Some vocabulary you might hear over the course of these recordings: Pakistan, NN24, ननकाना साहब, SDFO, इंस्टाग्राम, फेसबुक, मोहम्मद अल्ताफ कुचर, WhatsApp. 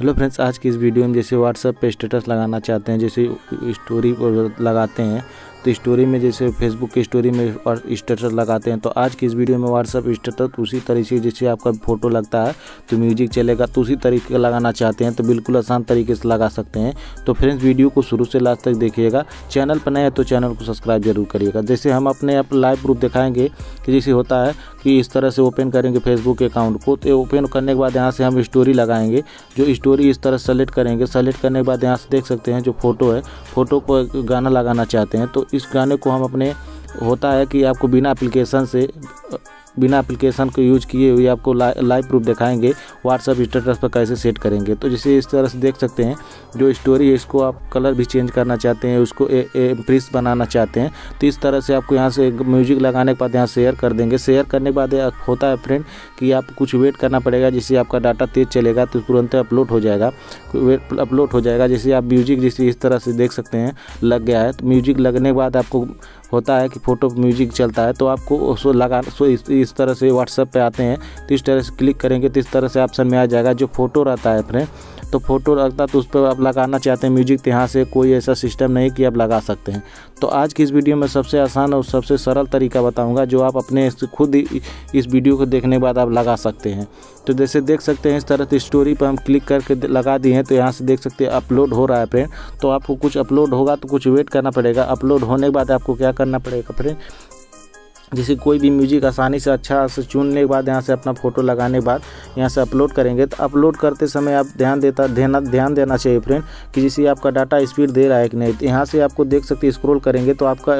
Hello friends, आज की इस वीडियो में जैसे व्हाट्सएप पे स्टेटस लगाना चाहते हैं, जैसे स्टोरी पर लगाते हैं तो स्टोरी में जैसे फेसबुक की स्टोरी में और स्टेटस लगाते हैं, तो आज की इस वीडियो में व्हाट्सएप स्टेटस उसी तरीके से जैसे आपका फ़ोटो लगता है तो म्यूजिक चलेगा, तो उसी तरीके का लगाना चाहते हैं तो बिल्कुल आसान तरीके से लगा सकते हैं। तो फ्रेंड्स, वीडियो को शुरू से लास्ट तक देखिएगा। चैनल पर नए हैं तो चैनल को सब्सक्राइब जरूर करिएगा। जैसे हम अपने आप लाइव प्रूफ दिखाएँगे कि जैसे होता है कि इस तरह से ओपन करेंगे फेसबुक अकाउंट को, तो ओपन करने के बाद यहाँ से हम स्टोरी लगाएँगे। जो स्टोरी इस तरह सेलेक्ट करेंगे, सेलेक्ट करने के बाद यहाँ से देख सकते हैं जो फ़ोटो है, फ़ोटो को गाना लगाना चाहते हैं तो इस गाने को हम अपने होता है कि आपको बिना एप्लीकेशन को यूज़ किए हुए आपको लाइव प्रूफ दिखाएंगे व्हाट्सएप स्टेटस पर कैसे सेट करेंगे। तो जैसे इस तरह से देख सकते हैं जो स्टोरी है इसको आप कलर भी चेंज करना चाहते हैं, उसको इम्प्रेस बनाना चाहते हैं तो इस तरह से आपको यहाँ से म्यूजिक लगाने के बाद यहाँ शेयर कर देंगे। शेयर करने के बाद होता है फ्रेंड कि आप कुछ वेट करना पड़ेगा, जैसे आपका डाटा तेज चलेगा तो तुरंत अपलोड हो जाएगा। जैसे आप म्यूजिक जैसे इस तरह से देख सकते हैं लग गया है, तो म्यूजिक लगने के बाद आपको होता है कि फ़ोटो म्यूजिक चलता है तो आपको उसको इस तरह से व्हाट्सएप पे आते हैं तो इस तरह से क्लिक करेंगे तो इस तरह से ऑप्शन में आ जाएगा जो फ़ोटो रहता है अपने, तो फ़ोटो रखता है तो उस पर आप लगाना चाहते हैं म्यूजिक, तो यहाँ से कोई ऐसा सिस्टम नहीं कि आप लगा सकते हैं। तो आज की इस वीडियो में सबसे आसान और सबसे सरल तरीका बताऊँगा जो आप अपने खुद इस वीडियो को देखने के बाद आप लगा सकते हैं। तो जैसे देख सकते हैं इस तरह से स्टोरी पर हम क्लिक करके लगा दिए हैं तो यहाँ से देख सकते हैं अपलोड हो रहा है फ्रेंड। तो आपको कुछ अपलोड होगा तो कुछ वेट करना पड़ेगा, अपलोड होने के बाद आपको क्या करना पड़ेगा फ्रेंड, जैसे कोई भी म्यूजिक आसानी से अच्छा से चुनने के बाद यहाँ से अपना फ़ोटो लगाने के बाद यहाँ से अपलोड करेंगे। तो अपलोड करते समय आप ध्यान देना चाहिए फ्रेंड कि जैसे आपका डाटा स्पीड दे रहा है कि नहीं, तो यहाँ से आपको देख सकते स्क्रॉल करेंगे तो आपका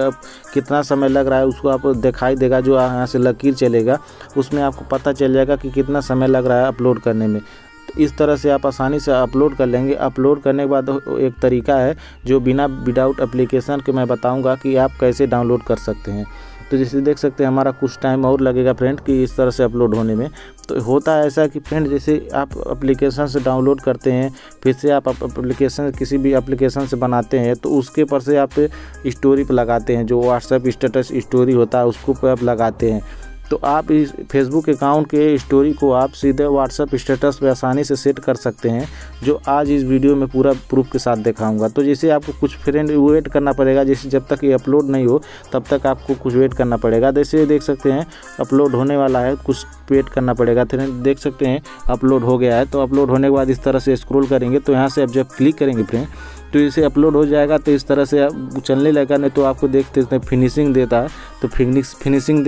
कितना समय लग रहा है उसको आपको दिखाई देगा, जो यहाँ से लकीर चलेगा उसमें आपको पता चल जाएगा कि कितना समय लग रहा है अपलोड करने में। इस तरह से आप आसानी से अपलोड कर लेंगे। अपलोड करने के बाद एक तरीका है जो बिना विदाउट एप्लीकेशन के मैं बताऊंगा कि आप कैसे डाउनलोड कर सकते हैं। तो जैसे देख सकते हैं हमारा कुछ टाइम और लगेगा फ्रेंड कि इस तरह से अपलोड होने में। तो होता है ऐसा कि फ्रेंड जैसे आप एप्लीकेशन से डाउनलोड करते हैं, फिर से आप एप्लीकेशन किसी भी एप्लीकेशन से बनाते हैं तो उसके पर से आप स्टोरी पर लगाते हैं, जो व्हाट्सएप स्टेटस स्टोरी होता है उसको पर आप लगाते हैं। तो आप इस फेसबुक अकाउंट के स्टोरी को आप सीधे व्हाट्सएप स्टेटस पर आसानी से सेट कर सकते हैं, जो आज इस वीडियो में पूरा प्रूफ के साथ दिखाऊंगा। तो जैसे आपको कुछ फ्रेंड वेट करना पड़ेगा, जैसे जब तक ये अपलोड नहीं हो तब तक आपको कुछ वेट करना पड़ेगा। जैसे देख सकते हैं अपलोड होने वाला है, कुछ वेट करना पड़ेगा। फ्रेंड देख सकते हैं अपलोड हो गया है। तो अपलोड होने के बाद इस तरह से स्क्रॉल करेंगे तो यहाँ से आप जब क्लिक करेंगे फ्रेंड तो इसे अपलोड हो जाएगा। तो इस तरह से आप चलने लगा, नहीं तो आपको देखते इसमें फिनिशिंग देता है तो फिनिशिंग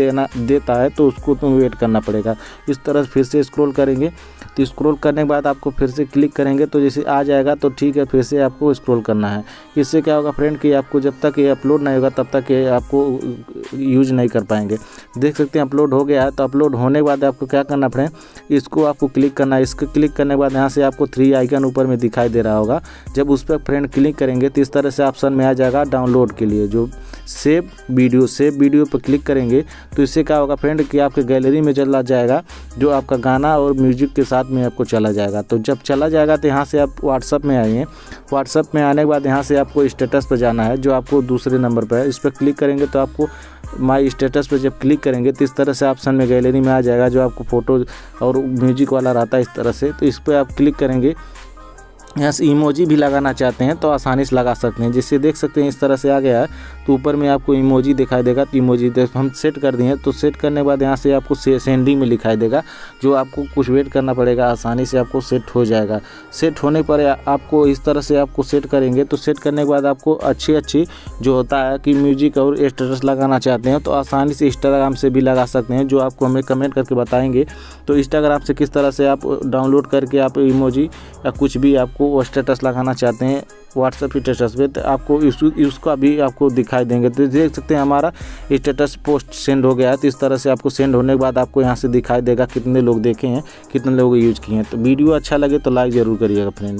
देता है तो उसको तो वेट करना पड़ेगा। इस तरह से फिर से स्क्रॉल करेंगे तो स्क्रॉल करने के बाद आपको फिर से क्लिक करेंगे तो जैसे आ जाएगा तो ठीक है, फिर से आपको स्क्रॉल करना है। इससे क्या होगा फ्रेंड कि आपको जब तक ये अपलोड नहीं होगा तब तक ये आपको यूज नहीं कर पाएंगे। देख सकते हैं अपलोड हो गया है। तो अपलोड होने के बाद आपको क्या करना फ्रेंड, इसको आपको क्लिक करना है। इसको क्लिक करने के बाद यहाँ से आपको 3 आइकन ऊपर में दिखाई दे रहा होगा, जब उस पर फ्रेंड क्लिक करेंगे तो इस तरह से ऑप्शन में आ जाएगा डाउनलोड के लिए जो सेव वीडियो पर क्लिक करेंगे तो इससे क्या होगा फ्रेंड कि आपके गैलरी में चला जाएगा, जो आपका गाना और म्यूजिक के साथ में आपको चला जाएगा। तो जब चला जाएगा तो यहाँ से आप व्हाट्सएप में आइए। व्हाट्सएप में आने के बाद यहाँ से आपको स्टेटस पर जाना है जो आपको दूसरे नंबर पर है, इस पर क्लिक करेंगे तो आपको माई स्टेटस पर जब क्लिक करेंगे तो इस तरह से ऑप्शन में गैलरी में आ जाएगा जो आपको फ़ोटो और म्यूजिक वाला रहता है इस तरह से। तो इस पर आप क्लिक करेंगे। यहाँ से इमोजी भी लगाना चाहते हैं तो आसानी से लगा सकते हैं, जिससे देख सकते हैं इस तरह से आ गया है। तो ऊपर में आपको इमोजी दिखाई देगा, तो इमोजी हम सेट कर दिए। तो सेट करने के बाद यहाँ से आपको सेंडिंग में दिखाई देगा, जो आपको कुछ वेट करना पड़ेगा, आसानी से आपको सेट हो जाएगा। सेट होने पर आपको इस तरह से आपको सेट करेंगे। तो सेट करने के बाद आपको अच्छी जो होता है कि म्यूजिक और स्टेटस लगाना चाहते हैं तो आसानी से इंस्टाग्राम से भी लगा सकते हैं, जो आपको हमें कमेंट करके बताएँगे। तो इंस्टाग्राम से किस तरह से आप डाउनलोड करके आप इमोजी या कुछ भी आपको वो स्टेटस लगाना चाहते हैं व्हाट्सएप स्टेटस पे तो आपको उसका भी आपको दिखाई देंगे। तो देख सकते हैं हमारा स्टेटस पोस्ट सेंड हो गया है। तो इस तरह से आपको सेंड होने के बाद आपको यहाँ से दिखाई देगा कितने लोग देखे हैं, कितने लोग यूज़ किए हैं। तो वीडियो अच्छा लगे तो लाइक ज़रूर करिएगा फ्रेंड।